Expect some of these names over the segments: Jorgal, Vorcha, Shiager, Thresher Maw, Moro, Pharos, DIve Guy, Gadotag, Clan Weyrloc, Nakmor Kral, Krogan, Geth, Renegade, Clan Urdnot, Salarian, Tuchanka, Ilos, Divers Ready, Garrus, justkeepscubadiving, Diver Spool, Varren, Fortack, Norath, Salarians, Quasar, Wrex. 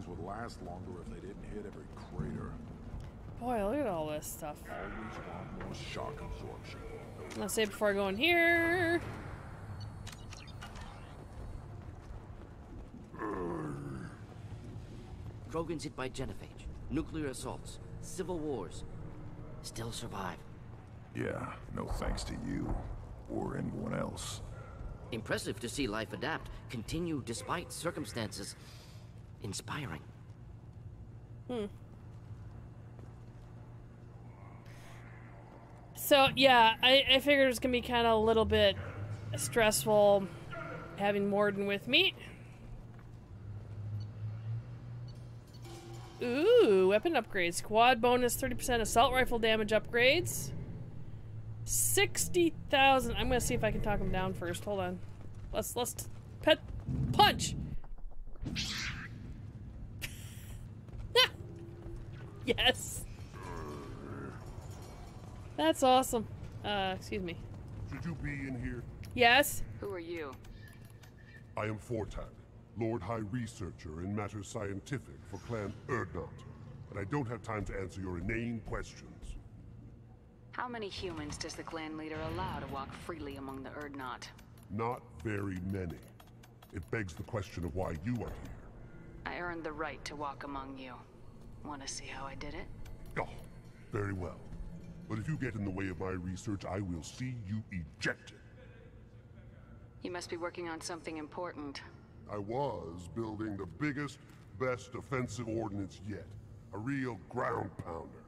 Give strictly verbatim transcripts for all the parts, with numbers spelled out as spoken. things would last longer if they didn't hit every crater. Boy, look at all this stuff. Always want more shock absorption. I'll say before I go in here. Krogan's hit by Genophage. Nuclear assaults. Civil wars. Still survive. Yeah, no thanks to you. Or anyone else. Impressive to see life adapt, continue despite circumstances. Inspiring. Hmm. So, yeah, I, I figured it was going to be kind of a little bit stressful having Mordin with me. Ooh, weapon upgrades. Quad bonus, thirty percent assault rifle damage upgrades. sixty thousand. I'm going to see if I can talk him down first. Hold on. Let's, let's, pet, punch! Yes! That's awesome. Uh, excuse me. Should you be in here? Yes. Who are you? I am Fortack, Lord High Researcher in matters scientific for Clan Urdnot, but I don't have time to answer your inane questions. How many humans does the clan leader allow to walk freely among the Urdnot? Not very many. It begs the question of why you are here. I earned the right to walk among you. Want to see how I did it? Oh, very well. But if you get in the way of my research, I will see you ejected. You must be working on something important. I was building the biggest, best offensive ordnance yet. A real ground pounder.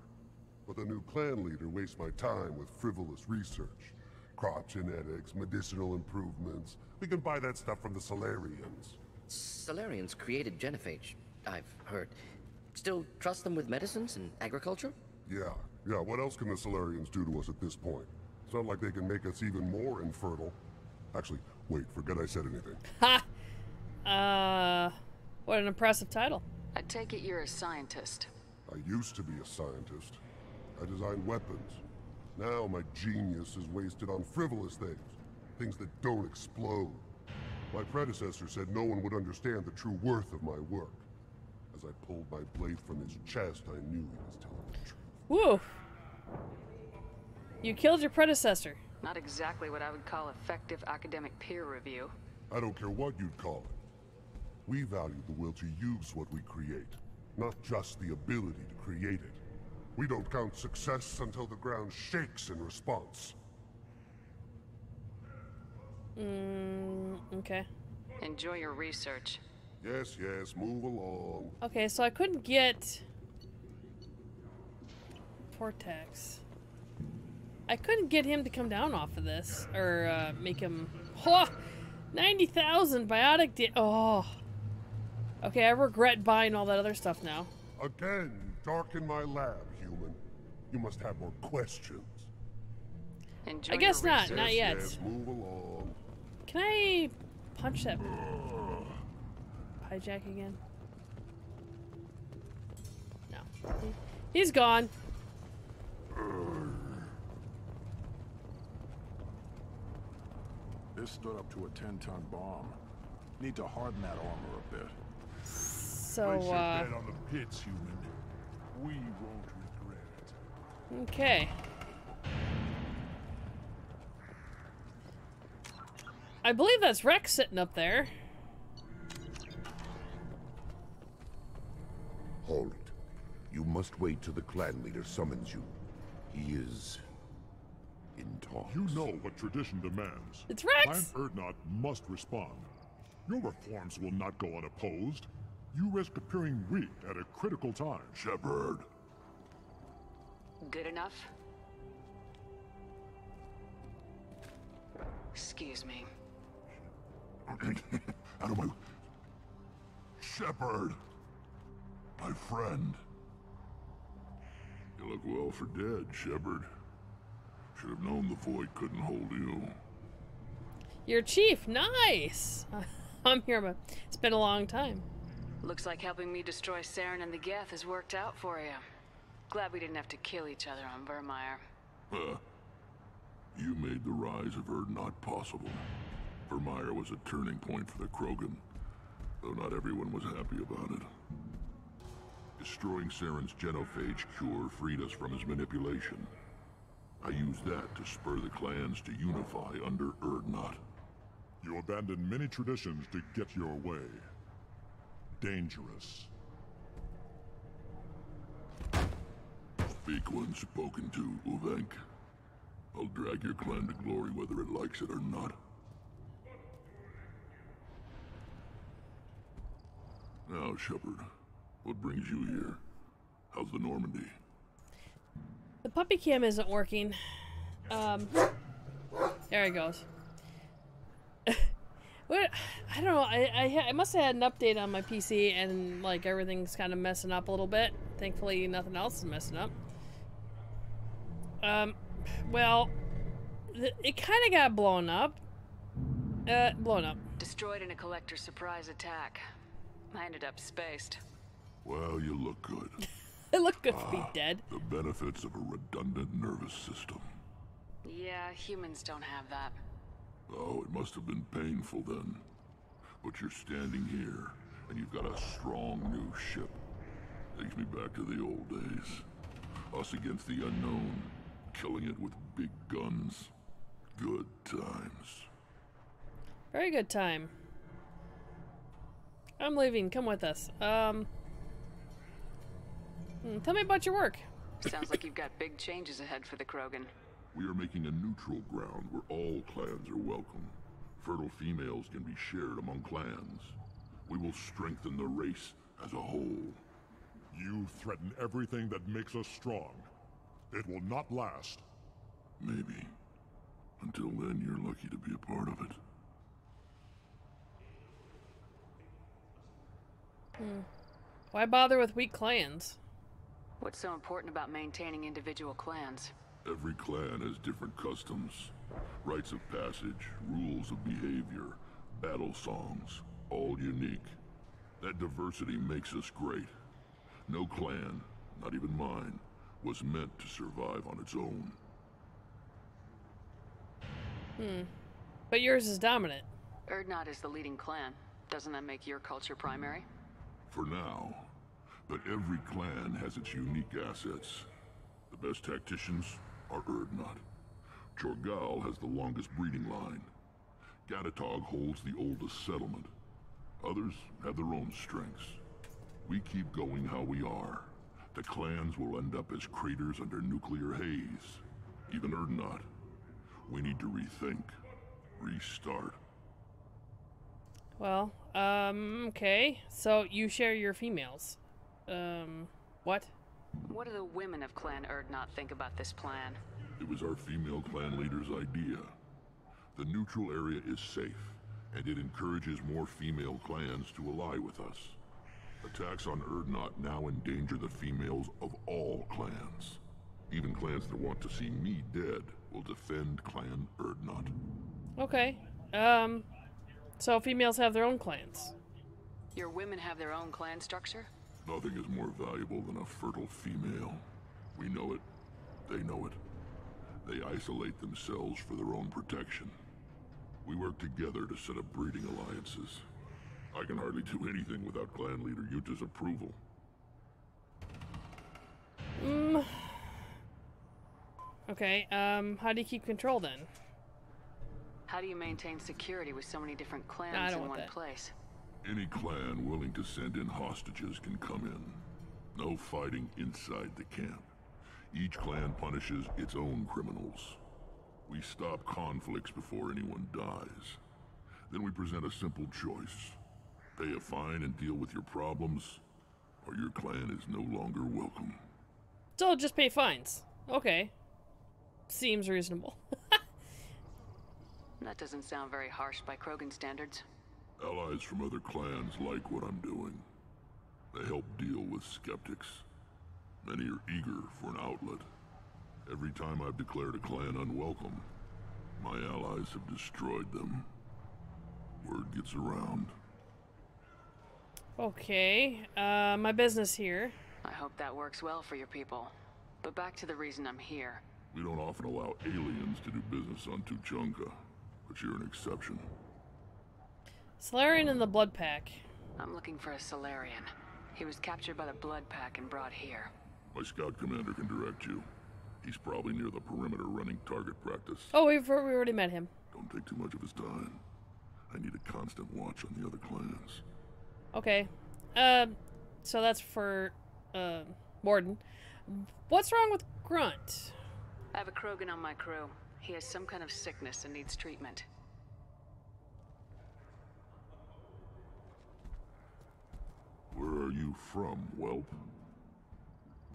But the new clan leader wastes my time with frivolous research. Crop genetics, medicinal improvements. We can buy that stuff from the Salarians. Salarians created Genophage, I've heard. Still trust them with medicines and agriculture? Yeah. Yeah, what else can the Salarians do to us at this point? It's not like they can make us even more infertile. Actually, wait, forget I said anything. Ha! Uh, what an impressive title. I take it you're a scientist. I used to be a scientist. I designed weapons. Now my genius is wasted on frivolous things. Things that don't explode. My predecessor said no one would understand the true worth of my work. As I pulled my blade from his chest, I knew he was telling the truth. Woo! You killed your predecessor. Not exactly what I would call effective academic peer review. I don't care what you'd call it. We value the will to use what we create, not just the ability to create it. We don't count success until the ground shakes in response. Mm, okay. Enjoy your research. Yes, yes, move along. Okay, so I couldn't get... Vortex. I couldn't get him to come down off of this, or uh, make him. Oh, ninety thousand biotic. Da oh. Okay, I regret buying all that other stuff now. Again, you darken my lab, human. You must have more questions. Enjoy I guess not. Recess. Not yet. Yes, move along. Can I punch that uh. hijack again? No. He's gone. This stood up to a ten-ton bomb. Need to harden that armor a bit. So, place your uh, bet on the pits, human. We won't regret it. Okay. I believe that's Wrex sitting up there. Hold it. You must wait till the clan leader summons you. He is in talks. You know what tradition demands. It's Wrex! Clan Urdnot must respond. Your reforms will not go unopposed. You risk appearing weak at a critical time, Shepherd. Good enough? Excuse me. Out of my... Shepherd! My friend. You look well for dead, Shepherd. Should have known the void couldn't hold you. Your chief, nice! I'm here, but it's been a long time. Looks like helping me destroy Saren and the Geth has worked out for you. Glad we didn't have to kill each other on Vermeier. Huh. You made the rise of Urdnot possible. Vermeier was a turning point for the Krogan, though not everyone was happy about it. Destroying Saren's Genophage cure freed us from his manipulation. I used that to spur the clans to unify under Urdnot. You abandoned many traditions to get your way. Dangerous. Speak when spoken to, Uvenk. I'll drag your clan to glory whether it likes it or not. Now, Shepard, what brings you here? How's the Normandy? The puppy cam isn't working. Um, there it goes. What? I don't know. I, I I must have had an update on my P C, and like everything's kind of messing up a little bit. Thankfully, nothing else is messing up. Um, well, th it kind of got blown up. Uh, blown up. Destroyed in a Collector surprise attack. I ended up spaced. Well, you look good. It looked good ah, to be dead. The benefits of a redundant nervous system. Yeah, humans don't have that. Oh, it must have been painful then. But you're standing here, and you've got a strong new ship. Takes me back to the old days. Us against the unknown, killing it with big guns. Good times. Very good time. I'm leaving. Come with us. Um... Tell me about your work. Sounds like you've got big changes ahead for the Krogan. We are making a neutral ground where all clans are welcome. Fertile females can be shared among clans. We will strengthen the race as a whole. You threaten everything that makes us strong. It will not last. Maybe. Until then, you're lucky to be a part of it. Hmm. Why bother with weak clans? What's so important about maintaining individual clans? Every clan has different customs, rites of passage, rules of behavior, battle songs, all unique. That diversity makes us great. No clan, not even mine, was meant to survive on its own. Hmm. But yours is dominant. Urdnot is the leading clan. Doesn't that make your culture primary? For now. But every clan has its unique assets. The best tacticians are Urdnot. Jorgal has the longest breeding line. Gadotag holds the oldest settlement. Others have their own strengths. We keep going how we are. The clans will end up as craters under nuclear haze. Even Urdnot. We need to rethink. Restart. Well, um, okay. So you share your females. Um, what? What do the women of Clan Urdnot think about this plan? It was our female clan leader's idea. The neutral area is safe, and it encourages more female clans to ally with us. Attacks on Urdnot now endanger the females of all clans. Even clans that want to see me dead will defend Clan Urdnot. Okay. Um, so females have their own clans. Your women have their own clan structure? Nothing is more valuable than a fertile female. We know it. They know it. They isolate themselves for their own protection. We work together to set up breeding alliances. I can hardly do anything without clan leader Yuta's approval. Mm. Okay, um, how do you keep control then? How do you maintain security with so many different clans no, I don't in want one that. place? Any clan willing to send in hostages can come in. No fighting inside the camp. Each clan punishes its own criminals. We stop conflicts before anyone dies. Then we present a simple choice. Pay a fine and deal with your problems, or your clan is no longer welcome. So just pay fines. Okay. Seems reasonable. That doesn't sound very harsh by Krogan standards. Allies from other clans like what I'm doing. They help deal with skeptics. Many are eager for an outlet. Every time I've declared a clan unwelcome, my allies have destroyed them. Word gets around. Okay, uh, my business here. I hope that works well for your people. But back to the reason I'm here. We don't often allow aliens to do business on Tuchanka, but you're an exception. Salarian in the Blood Pack. I'm looking for a Salarian. He was captured by the Blood Pack and brought here. My scout commander can direct you. He's probably near the perimeter running target practice. Oh, we've we already met him. Don't take too much of his time. I need a constant watch on the other clans. Okay. Um, so that's for uh, Mordin. What's wrong with Grunt? I have a Krogan on my crew. He has some kind of sickness and needs treatment. Where are you from, Welp?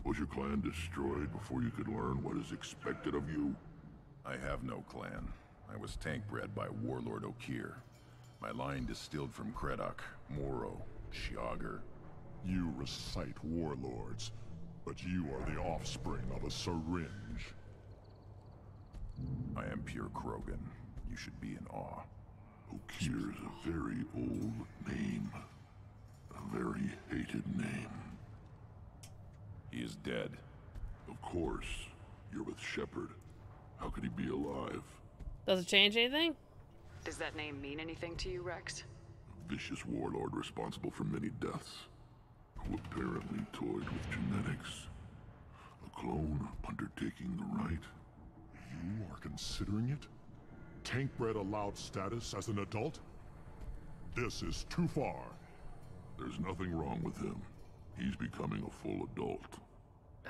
Was your clan destroyed before you could learn what is expected of you? I have no clan. I was tank-bred by Warlord Okeer. My line distilled from Kredok, Moro, Shiager. You recite warlords, but you are the offspring of a syringe. I am pure Krogan. You should be in awe. Okeer is a very old name. A very hated name. He is dead. Of course. You're with Shepard. How could he be alive? Does it change anything? Does that name mean anything to you, Wrex? A vicious warlord responsible for many deaths, who apparently toyed with genetics. A clone undertaking the rite. You are considering it? Tankbred allowed status as an adult? This is too far. There's nothing wrong with him. He's becoming a full adult.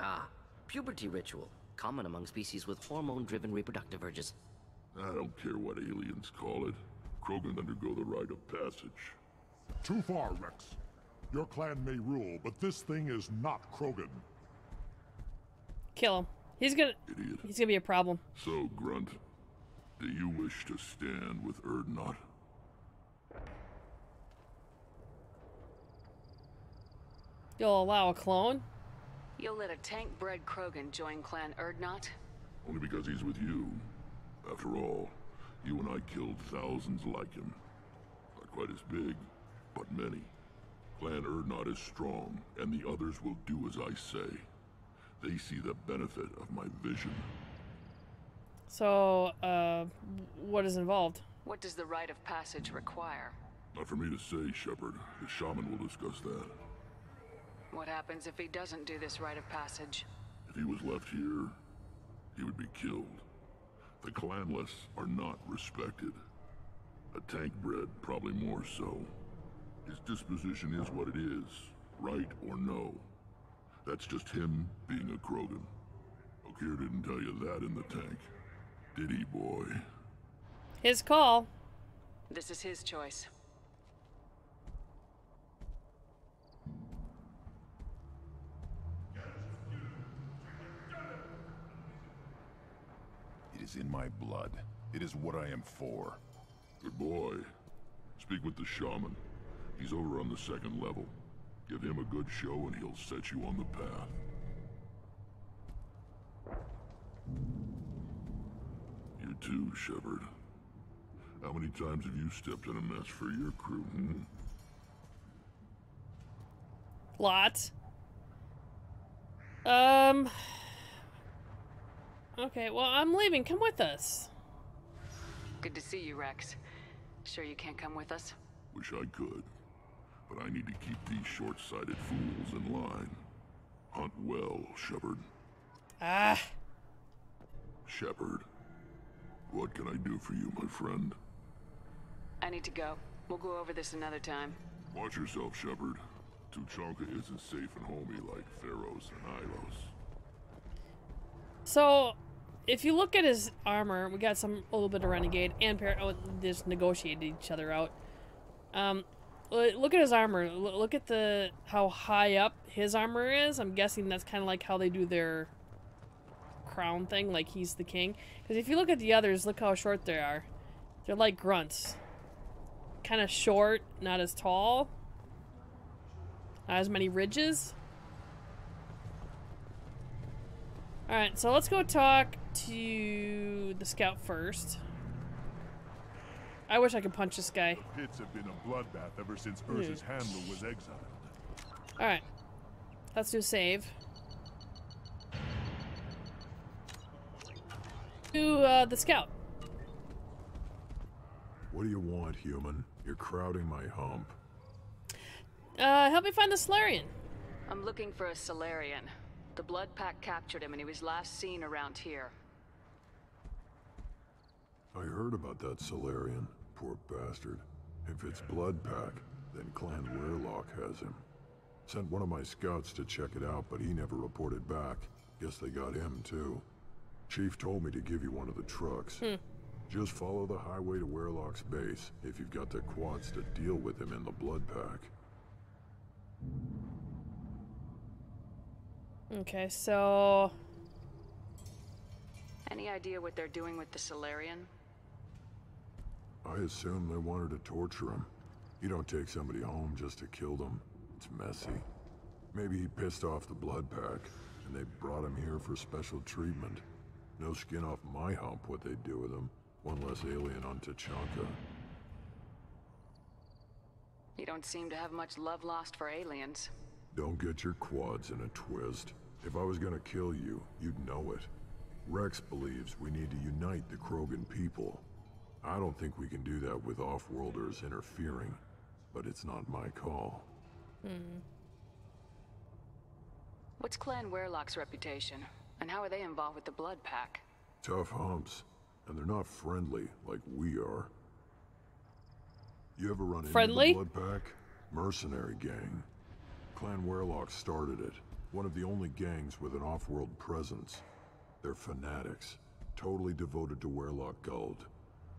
Ah, puberty ritual. Common among species with hormone-driven reproductive urges. I don't care what aliens call it. Krogan undergo the rite of passage. Too far, Wrex. Your clan may rule, but this thing is not Krogan. Kill him. He's gonna... Idiot. He's gonna be a problem. So, Grunt, do you wish to stand with Urdnot? You'll allow a clone? You'll let a tank-bred Krogan join Clan Urdnot? Only because he's with you. After all, you and I killed thousands like him. Not quite as big, but many. Clan Urdnot is strong, and the others will do as I say. They see the benefit of my vision. So, uh, what is involved? What does the rite of passage require? Not for me to say, Shepard. The shaman will discuss that. What happens if he doesn't do this rite of passage? If he was left here, he would be killed. The clanless are not respected. A tank-bred, probably more so. His disposition is what it is, right or no. That's just him being a Krogan. Okeer didn't tell you that in the tank, did he, boy? His call. This is his choice. It is in my blood. It is what I am for. Good boy. Speak with the shaman. He's over on the second level. Give him a good show and he'll set you on the path. You too, Shepard. How many times have you stepped in a mess for your crew, hmm? Lots. Um... Okay, well, I'm leaving. Come with us. Good to see you, Wrex. Sure you can't come with us? Wish I could, but I need to keep these short-sighted fools in line. Hunt well, Shepard. Ah. Shepard, what can I do for you, my friend? I need to go. We'll go over this another time. Watch yourself, Shepard. Tuchanka isn't safe and homey like Pharos and Ilos. So... if you look at his armor, we got some a little bit of renegade and par oh, they just negotiated each other out. Um, look at his armor. Look at the how high up his armor is. I'm guessing that's kind of like how they do their crown thing, like he's the king. Because if you look at the others, look how short they are. They're like grunts, kind of short, not as tall, not as many ridges. All right, so let's go talk to the scout first. I wish I could punch this guy. The pits have been a bloodbath ever since Urza's mm. handler was exiled. All right, let's do save. To uh, the scout. What do you want, human? You're crowding my hump. Uh, help me find the Salarian. I'm looking for a Salarian. The Blood Pack captured him and he was last seen around here. I heard about that Salarian. Poor bastard. If it's Blood Pack, then Clan Weyrloc has him. Sent one of my scouts to check it out, but he never reported back. Guess they got him too. Chief told me to give you one of the trucks. Hmm. Just follow the highway to Weyrloc's base if you've got the quads to deal with him in the Blood Pack. Okay, so... Any idea what they're doing with the Salarian? I assume they wanted to torture him. You don't take somebody home just to kill them. It's messy. Maybe he pissed off the Blood Pack, and they brought him here for special treatment. No skin off my hump what they'd do with him. One less alien on Tuchanka. You don't seem to have much love lost for aliens. Don't get your quads in a twist. If I was gonna kill you, you'd know it. Wrex believes we need to unite the Krogan people. I don't think we can do that with off-worlders interfering, but it's not my call. Hmm. What's Clan Weyrloc's reputation, and how are they involved with the Blood Pack? Tough humps, and they're not friendly like we are. You ever run friendly? into the Blood Pack? Mercenary gang. Clan Weyrloc started it, one of the only gangs with an off-world presence. They're fanatics, totally devoted to Weyrloc Guld.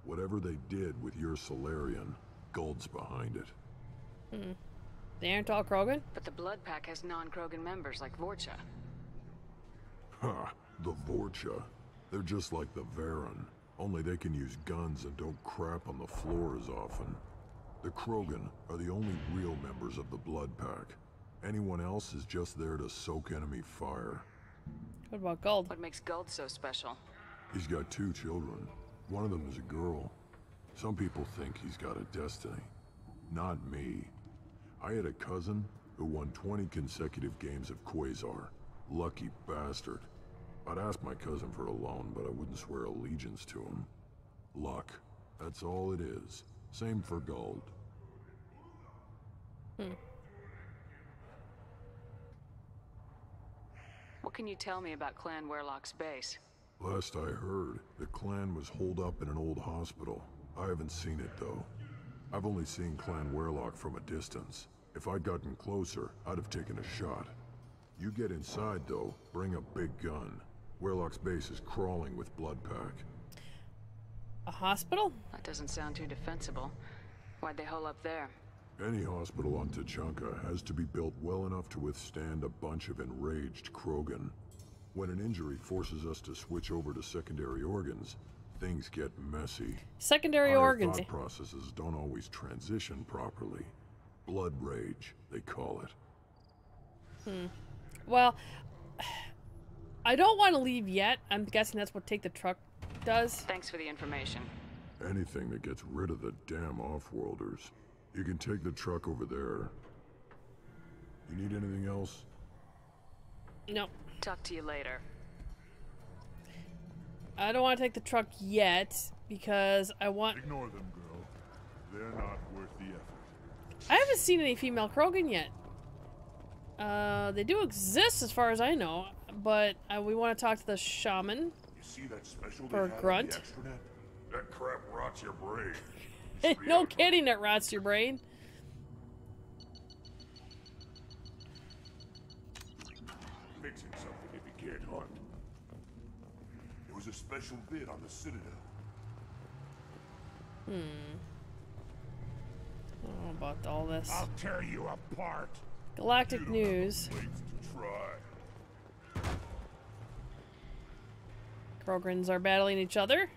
Whatever they did with your Salarian, Guld's behind it. Hmm. They aren't all Krogan? But the Blood Pack has non-Krogan members like Vorcha. Ha! The Vorcha. They're just like the Varren, only they can use guns and don't crap on the floor as often. The Krogan are the only real members of the Blood Pack. Anyone else is just there to soak enemy fire. What about Guld? What makes Guld so special? He's got two children. One of them is a girl. Some people think he's got a destiny. Not me. I had a cousin who won twenty consecutive games of Quasar. Lucky bastard. I'd ask my cousin for a loan, but I wouldn't swear allegiance to him. Luck. That's all it is. Same for Guld. Hmm. What can you tell me about Clan Weyrloc's base? Last I heard, the clan was holed up in an old hospital. I haven't seen it, though. I've only seen Clan Weyrloc from a distance. If I'd gotten closer, I'd have taken a shot. You get inside, though, bring a big gun. Weyrloc's base is crawling with Blood Pack. A hospital? That doesn't sound too defensible. Why'd they hole up there? Any hospital on Tuchanka has to be built well enough to withstand a bunch of enraged Krogan. When an injury forces us to switch over to secondary organs, things get messy. Secondary Our organs. Thought processes don't always transition properly. Blood rage, they call it. Hmm. Well, I don't want to leave yet. I'm guessing that's what Take the Truck does. Thanks for the information. Anything that gets rid of the damn off-worlders. You can take the truck over there. You need anything else? No. Talk to you later. I don't want to take the truck yet because I want... Ignore them, girl. They're not worth the effort. I haven't seen any female Krogan yet. Uh, they do exist as far as I know, but uh, we want to talk to the shaman. You see that special or grunt. That crap rots your brain. No kidding, it rots your brain. A special bid on the Citadel. Hmm. I don't know about all this. I'll tear you apart. Galactic you news. Try. Krogans are battling each other.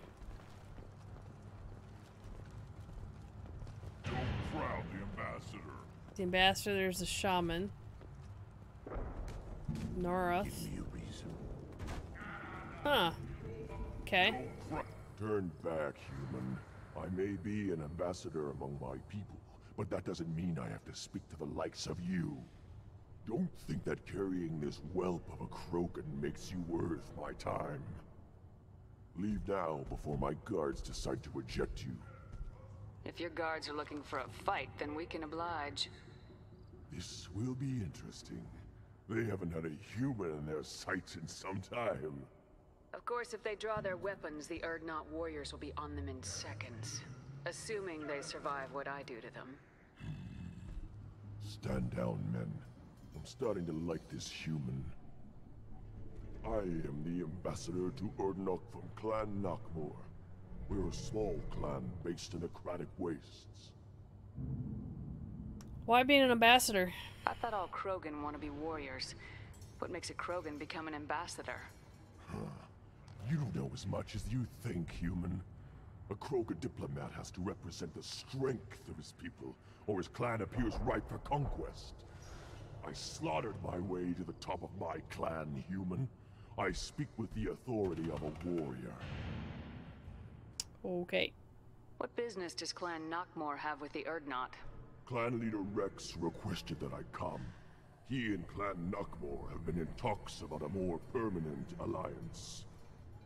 Don't crowd the ambassador. The ambassador is a shaman. Norath. Huh. Okay. Turn back, human. I may be an ambassador among my people, but that doesn't mean I have to speak to the likes of you. Don't think that carrying this whelp of a Krogan makes you worth my time. Leave now before my guards decide to eject you. If your guards are looking for a fight, then we can oblige. This will be interesting. They haven't had a human in their sights in some time. Of course, if they draw their weapons, the Urdnot warriors will be on them in seconds. Assuming they survive what I do to them. Stand down, men. I'm starting to like this human. I am the ambassador to Urdnot from Clan Nakmor. We're a small clan based in the Kratic wastes. Why be an ambassador? I thought all Krogan want to be warriors. What makes a Krogan become an ambassador? Huh. You don't know as much as you think, human. A Krogan diplomat has to represent the strength of his people, or his clan appears ripe for conquest. I slaughtered my way to the top of my clan, human. I speak with the authority of a warrior. Okay. What business does Clan Nakmor have with the Urdnot? Clan leader Wrex requested that I come. He and Clan Nakmor have been in talks about a more permanent alliance.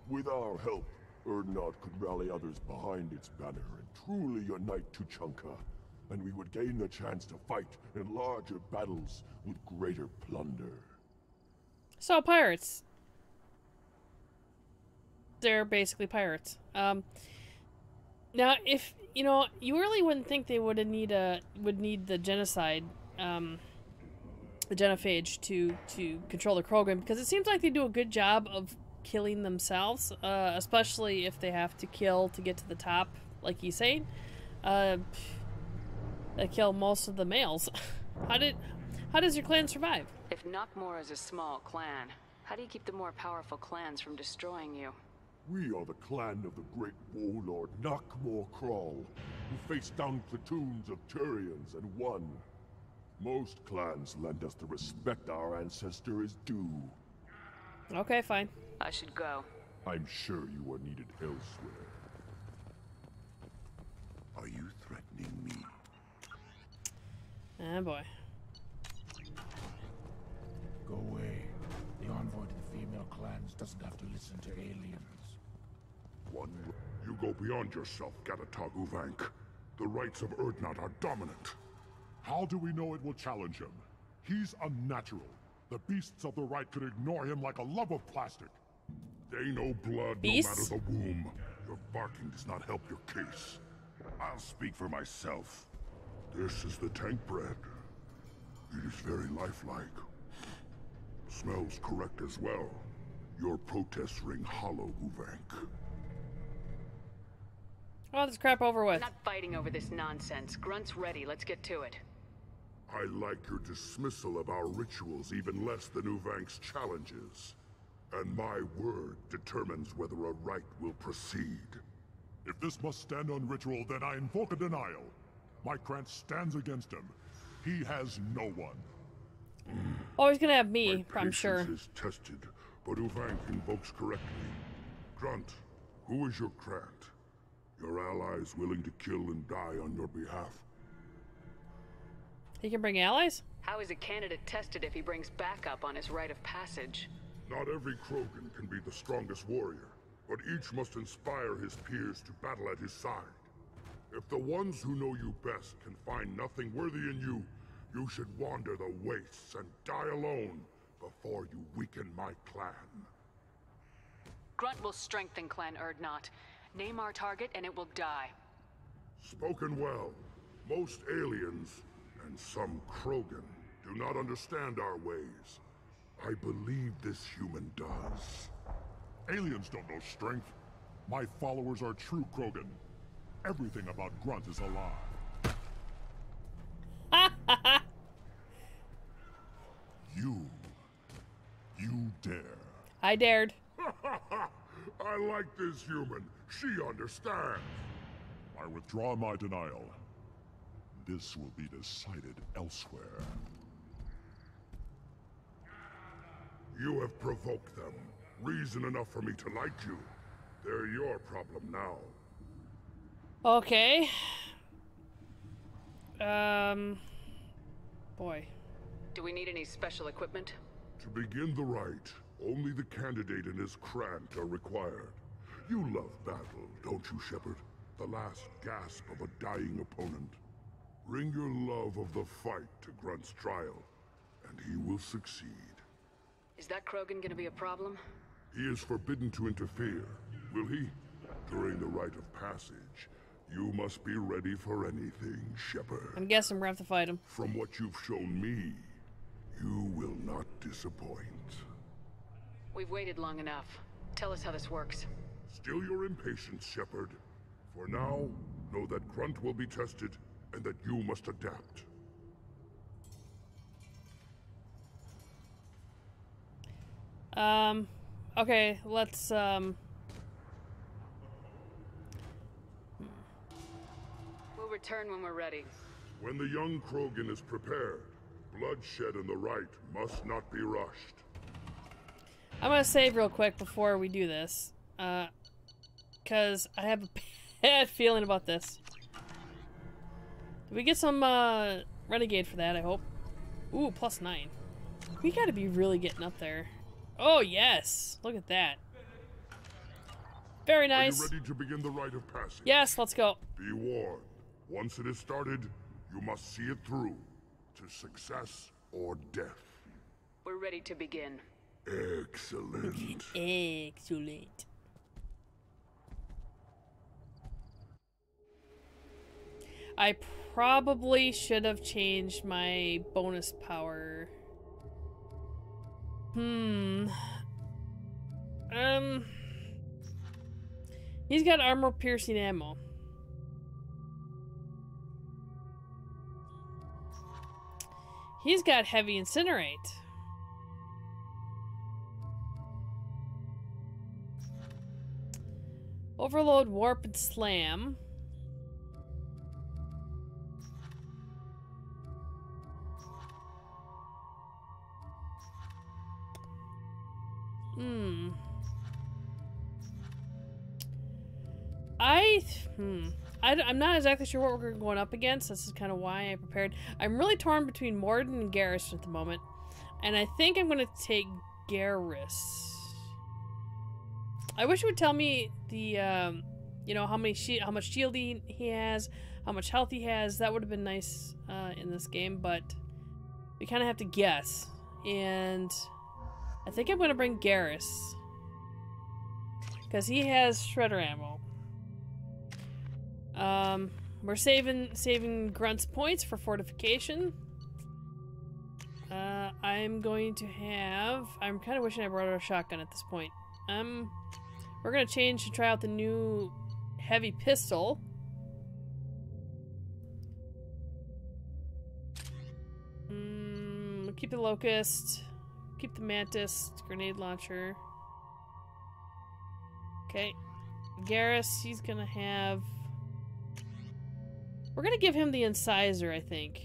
With our help, Urdnot could rally others behind its banner and truly unite Tuchanka. And we would gain the chance to fight in larger battles with greater plunder. So pirates. They're basically pirates. Um, now, if you know, you really wouldn't think they would need a would need the genocide, um, the genophage to to control the Krogan, because it seems like they do a good job of killing themselves, uh, especially if they have to kill to get to the top, like you say. Uh, They kill most of the males. How did, how does your clan survive? If Nakmor is a small clan, how do you keep the more powerful clans from destroying you? We are the clan of the great warlord Nakmor Kral, who faced down platoons of Turians and won. Most clans lend us the respect our ancestor is due. Okay, fine. I should go. I'm sure you are needed elsewhere. Are you threatening me? Ah, boy. Go away. The envoy to the female clans doesn't have to listen to aliens. One, you go beyond yourself, Gadotag Uvenk. The rights of Urdnot are dominant. How do we know it will challenge him? He's unnatural. The beasts of the right could ignore him like a lump of plastic. They know blood beasts? No matter the womb. Your barking does not help your case. I'll speak for myself. This is the tank bread. It is very lifelike. Smells correct as well. Your protests ring hollow, Uvenk. Oh, this crap over with. I'm not fighting over this nonsense. Grunt's ready. Let's get to it. I like your dismissal of our rituals even less than Uvenk's challenges. And my word determines whether a rite will proceed. If this must stand on ritual, then I invoke a denial. My Krant stands against him. He has no one. Mm. Oh, he's gonna have me, my I'm sure. Is tested, but Uvenk invokes correctly. Grunt, who is your Krant? Your allies willing to kill and die on your behalf. He can bring allies? How is a candidate tested if he brings backup on his rite of passage? Not every Krogan can be the strongest warrior, but each must inspire his peers to battle at his side. If the ones who know you best can find nothing worthy in you, you should wander the wastes and die alone before you weaken my clan. Grunt will strengthen Clan Urdnot. Name our target and it will die. Spoken well. Most aliens, and some Krogan, do not understand our ways. I believe this human does. Aliens don't know strength. My followers are true Krogan. Everything about Grunt is a lie. you. You dare. I dared. I like this human. She understands. I withdraw my denial. This will be decided elsewhere. You have provoked them. Reason enough for me to like you. They're your problem now. Okay. Um. Boy. Do we need any special equipment? To begin the rite, only the candidate and his Krant are required. You love battle, don't you, Shepherd? The last gasp of a dying opponent. Bring your love of the fight to Grunt's trial, and he will succeed. Is that Krogan gonna be a problem? He is forbidden to interfere, will he? During the rite of passage, you must be ready for anything, Shepherd. I'm guessing we're gonna have to fight him. From what you've shown me, you will not disappoint. We've waited long enough. Tell us how this works. Still your impatience, Shepherd. For now, know that Grunt will be tested, and that you must adapt. Um, okay, let's, um... We'll return when we're ready. When the young Krogan is prepared, bloodshed and the right must not be rushed. I'm gonna save real quick before we do this. Uh, cause I have a bad feeling about this. Did we get some, uh, Renegade for that, I hope? Ooh, plus nine. We gotta be really getting up there. Oh, yes! Look at that. Very nice. Are you ready to begin the rite of passage? Yes, let's go. Be warned. Once it is started, you must see it through. To success or death. We're ready to begin. Excellent. Excellent. I probably should have changed my bonus power. Hmm. Um. He's got armor piercing ammo. He's got heavy incinerate. Overload, warp, and slam. Hmm. I hmm. I, I'm not exactly sure what we're going up against. This is kind of why I prepared. I'm really torn between Mordin and Garrus at the moment, and I think I'm going to take Garrus. I wish it would tell me the, um, you know, how many shi how much shielding he has, how much health he has. That would have been nice uh, in this game, but we kind of have to guess. And I think I'm going to bring Garrus, because he has shredder ammo. Um, we're saving saving Grunt's points for fortification. Uh, I'm going to have. I'm kind of wishing I brought out a shotgun at this point. Um, we're going to change to try out the new heavy pistol. Mm, keep the locust. Keep the mantis, grenade launcher. Okay. Garrus, he's gonna have... We're gonna give him the incisor, I think.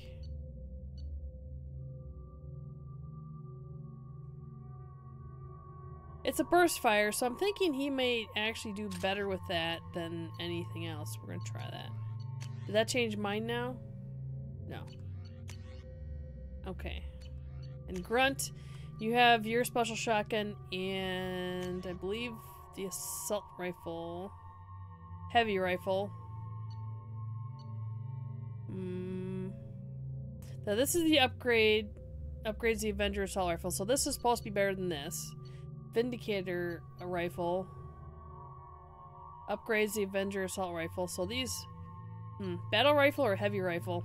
It's a burst fire, so I'm thinking he may actually do better with that than anything else. We're gonna try that. Did that change mine now? No. Okay. And Grunt... You have your special shotgun and I believe the assault rifle, heavy rifle. Mm. Now this is the upgrade, upgrades the Avenger assault rifle. So this is supposed to be better than this. Vindicator a rifle upgrades the Avenger assault rifle. So these hmm, battle rifle or heavy rifle.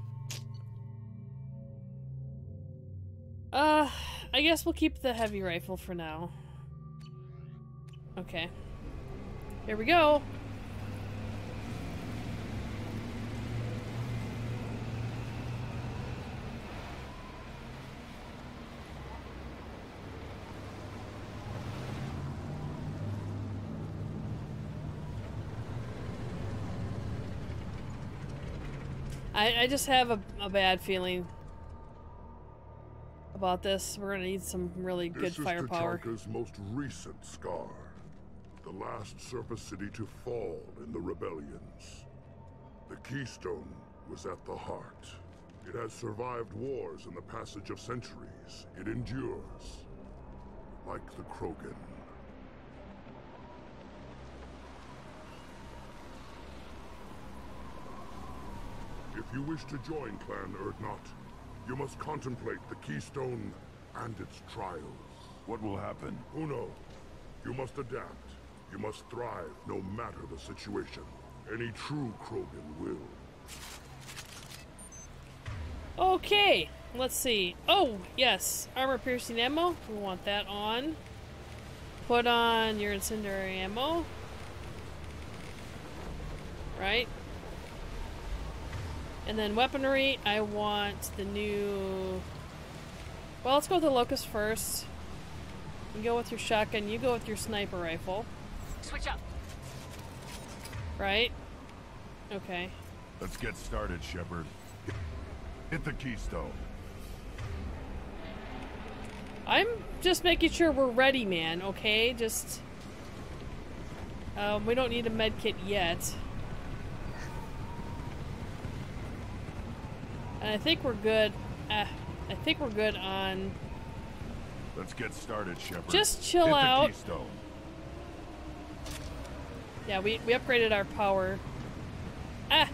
Uh. I guess we'll keep the heavy rifle for now. Okay. Here we go! I, I just have a, a bad feeling about this. We're gonna need some really good firepower. This is Tuchanka's most recent scar, the last surface city to fall in the rebellions. The Keystone was at the heart. It has survived wars and the passage of centuries. It endures, like the Krogan. If you wish to join Clan Urdnot, you must contemplate the Keystone and its trials. What will happen? Who knows? You must adapt. You must thrive, no matter the situation. Any true Krogan will. Okay, let's see. Oh, yes. Armor-piercing ammo. We want that on. Put on your incendiary ammo. Right? And then weaponry, I want the new... Well, let's go with the Locust first. You go with your shotgun, you go with your sniper rifle. Switch up! Right? Okay. Let's get started, Shepard. Hit the Keystone. I'm just making sure we're ready, man, okay? Just... Um, we don't need a medkit yet. And I think we're good. Uh, I think we're good on. Let's get started, Shepard. Just chill out. Yeah, we we upgraded our power. Ah.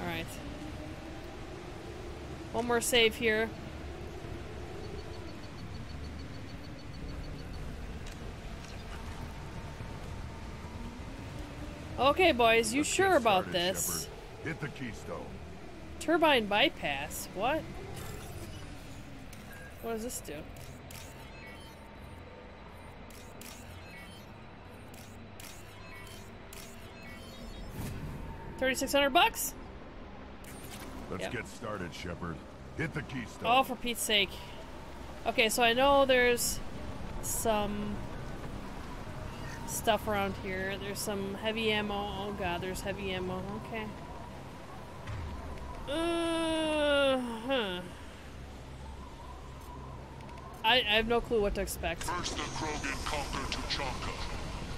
All right. One more save here. Okay, boys, you sure about this? Hit the Keystone. Turbine bypass? What? What does this do? Thirty-six hundred bucks? Let's yep. get started, Shepard. Hit the Keystone. Oh, for Pete's sake. Okay, so I know there's some stuff around here. There's some heavy ammo. Oh god, there's heavy ammo. Okay. Uh huh. I, I have no clue what to expect. First the Krogan conquered Tuchanka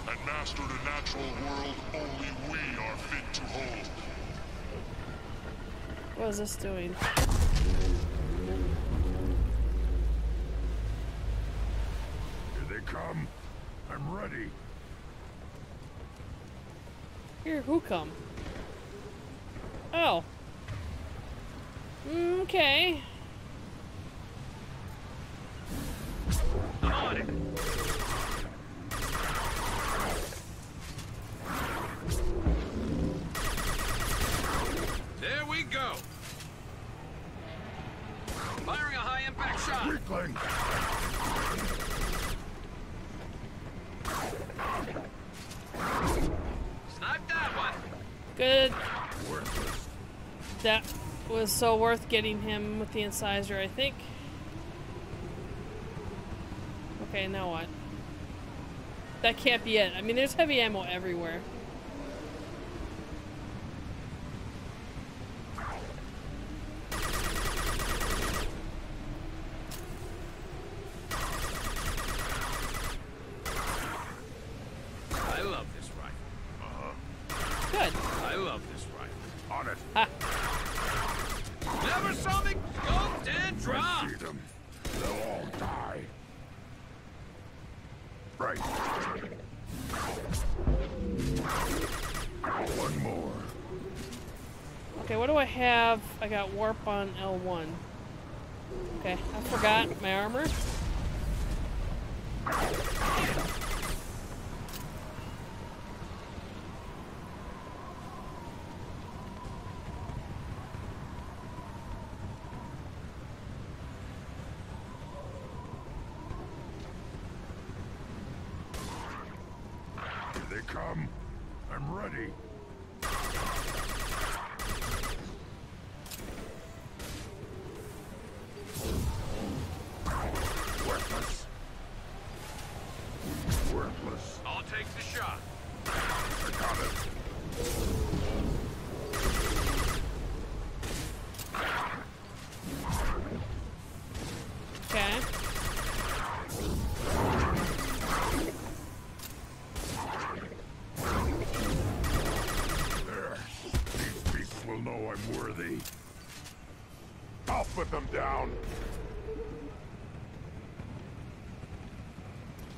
and mastered a natural world only we are fit to hold. What is this doing? Here they come. I'm ready. Here, who come? Oh. Okay. I'm on it. There we go. Firing a high impact shot. Weakling. Snipe that one. Good. Worthless. That was so worth getting him with the incisor, I think. Okay, now what? That can't be it. I mean, there's heavy ammo everywhere. I got warp on L one. Okay, I forgot my armor. Here they come. I'm ready.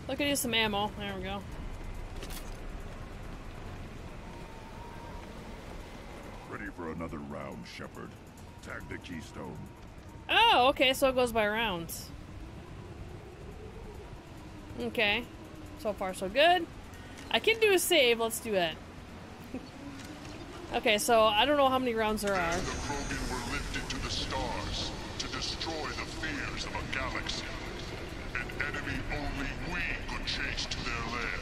Look at some ammo. There we go. Ready for another round, Shepard. Tag the Keystone. Oh, okay, so it goes by rounds. Okay. So far, so good. I can do a save. Let's do that. Okay, so I don't know how many rounds there are. The Krogan were lifted to the stars to destroy the fears of a galaxy. An enemy only we could chase to their lair.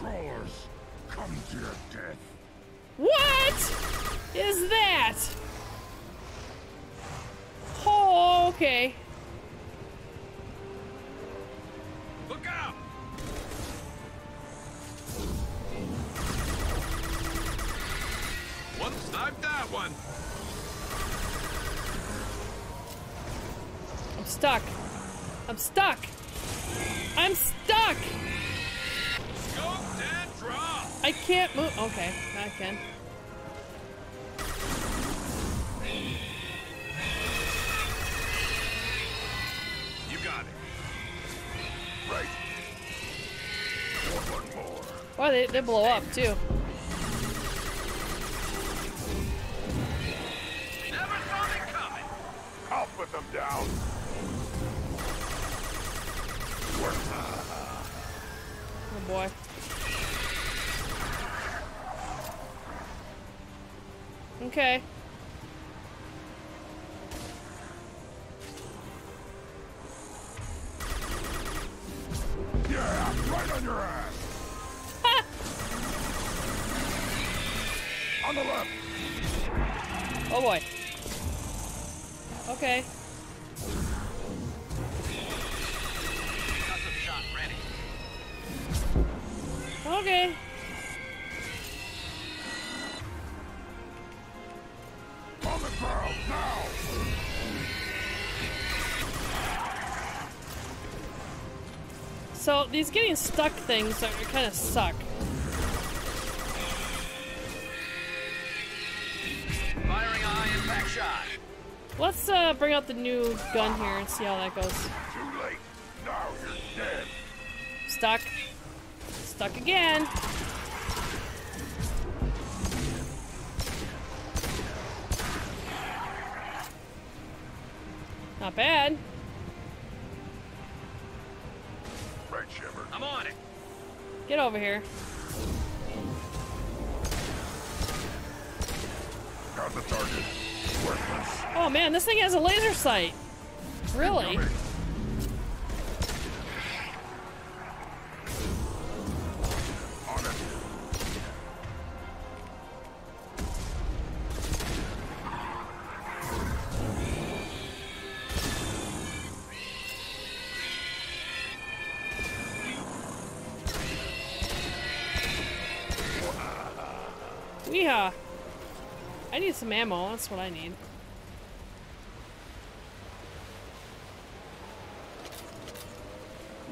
Crawlers, come to your death. What is that? Oh, okay. Look out! One sniped that one. I'm stuck. I'm stuck. I'm stuck. Go dead drop. I can't move. Okay, I can. Right. One more. Well, they, they blow up too. Never saw them coming. I'll put them down. Oh boy. Okay. Yeah, right on your ass. On the left. Oh boy. Okay. Got some shot ready. Okay. On the ground now. So these getting stuck things are kind of suck. Firing a high impact shot. Let's uh, bring out the new gun here and see how that goes. Too late. Now you're dead. Stuck. Stuck again. Not bad. I'm on it. Get over here. Got the target. Worthless. Oh man, this thing has a laser sight. Really? Yeah, I need some ammo, that's what I need.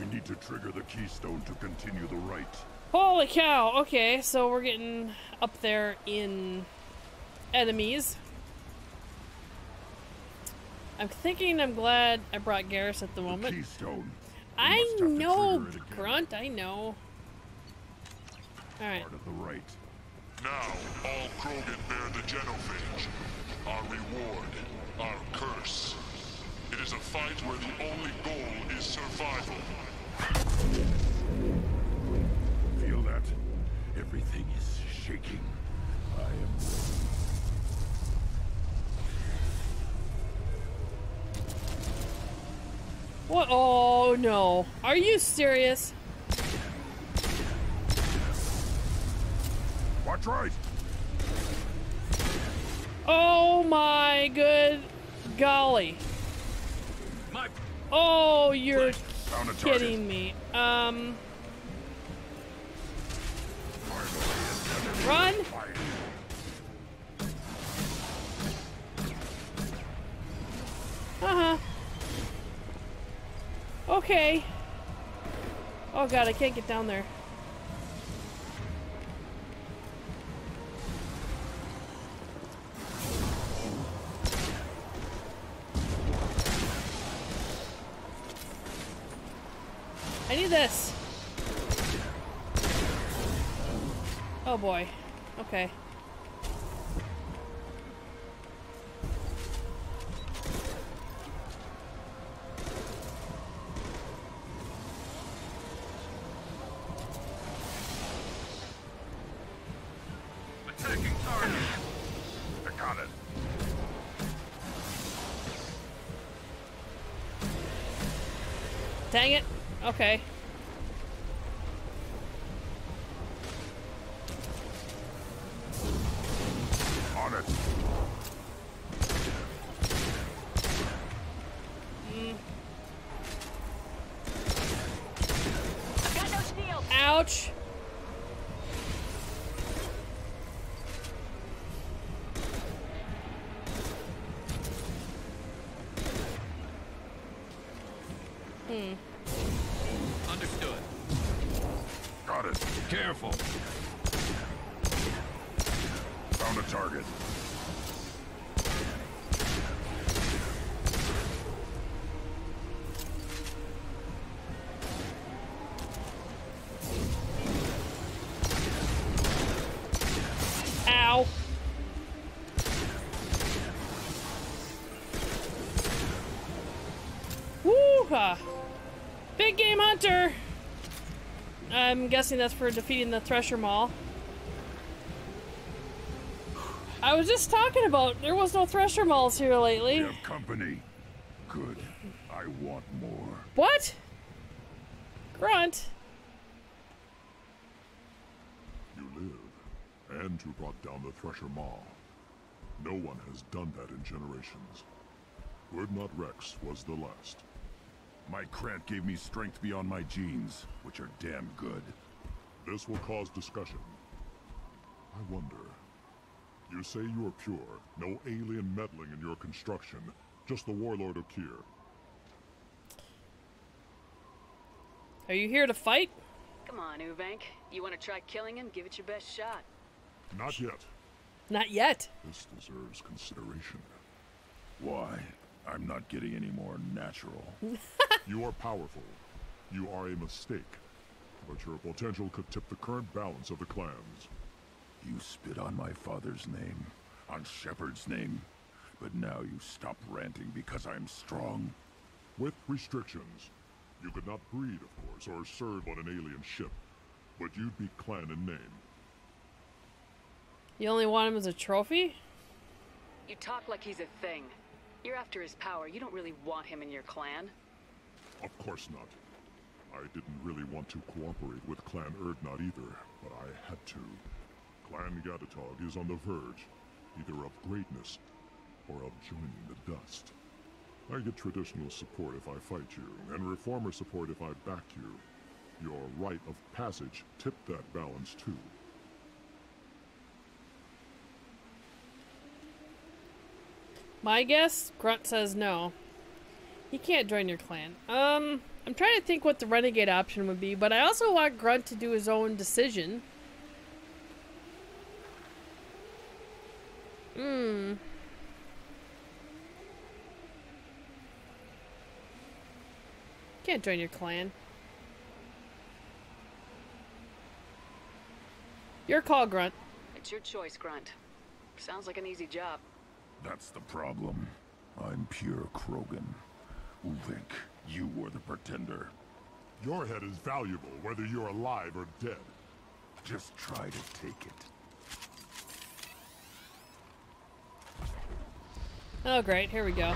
We need to trigger the Keystone to continue the right. Holy cow, okay, so we're getting up there in enemies. I'm thinking I'm glad I brought Garrus at the moment. The Keystone. I know, Grunt, I know. Alright. Part of the right. Now, all Krogan bear the Genophage, our reward, our curse. It is a fight where the only goal is survival. Feel that? Everything is shaking. I am... What? Oh, no. Are you serious? Watch right. Oh my good golly. My oh, you're kidding me. Um Run. Uh-huh. Okay. Oh god, I can't get down there. I need this. Oh boy. Okay. Dang it! Okay. On it. Mm. I've got no shield. Ouch! Big game hunter! I'm guessing that's for defeating the Thresher Maw. I was just talking about there was no Thresher Maws here lately. We have company. Good. I want more. What? Grunt. You live, and you brought down the Thresher Maw. No one has done that in generations. Urdnot Wrex was the last. My Krant gave me strength beyond my genes, which are damn good. This will cause discussion. I wonder... You say you're pure, no alien meddling in your construction, just the warlord Okeer. Are you here to fight? Come on, Uvenk. You want to try killing him? Give it your best shot. Not yet. Not yet? This deserves consideration. Why? I'm not getting any more natural. You are powerful. You are a mistake. But your potential could tip the current balance of the clans. You spit on my father's name, on Shepard's name. But now you stop ranting because I'm strong. With restrictions. You could not breed, of course, or serve on an alien ship. But you'd be clan in name. You only want him as a trophy? You talk like he's a thing. You're after his power. You don't really want him in your clan. Of course not. I didn't really want to cooperate with Clan Urdnot either, but I had to. Clan Gadotag is on the verge, either of greatness or of joining the dust. I get traditional support if I fight you, and reformer support if I back you. Your rite of passage tipped that balance too. My guess? Grunt says no. He can't join your clan. Um, I'm trying to think what the renegade option would be, but I also want Grunt to do his own decision. Hmm. Can't join your clan. Your call, Grunt. It's your choice, Grunt. Sounds like an easy job. That's the problem. I'm pure Krogan. Uvenk, you were the pretender. Your head is valuable, whether you're alive or dead. Just try to take it. Oh, great. Here we go.